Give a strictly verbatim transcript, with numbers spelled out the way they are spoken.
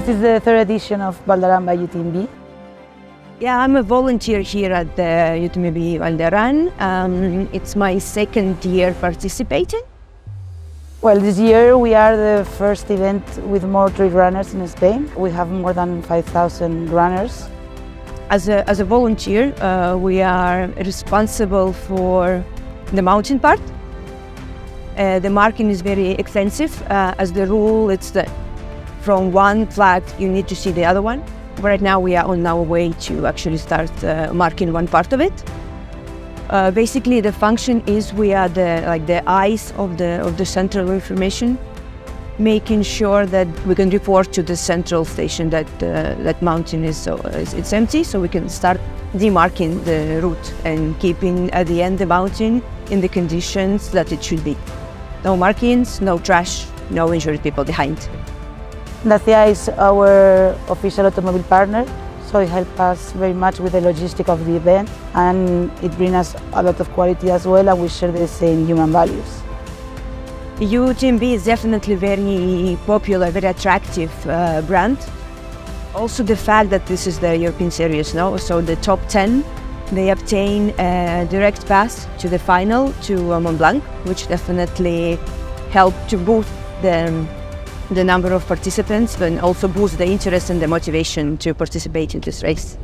This is the third edition of Val d'Aran by U T M B. Yeah, I'm a volunteer here at the U T M B Val d'Aran. Um, it's my second year participating. Well, this year we are the first event with more trail runners in Spain. We have more than five thousand runners. As a, as a volunteer, uh, we are responsible for the mountain part. Uh, the marking is very extensive. Uh, as the rule, it's the, from one flag you need to see the other one. Right now we are on our way to actually start uh, marking one part of it. Uh, basically, the function is we are the like the eyes of the of the central information, making sure that we can report to the central station that uh, that mountain is so uh, it's empty, so we can start demarking the route and keeping at the end the mountain in the conditions that it should be. No markings, no trash, no injured people behind. Dacia is our official automobile partner, so it helps us very much with the logistics of the event, and it brings us a lot of quality as well, and we share the same human values. U T M B is definitely very popular, very attractive uh, brand. Also the fact that this is the European Series, no? So the top ten, they obtain a direct pass to the final, to uh, Mont Blanc, which definitely helped to boost the um, the number of participants, and also boost the interest and the motivation to participate in this race.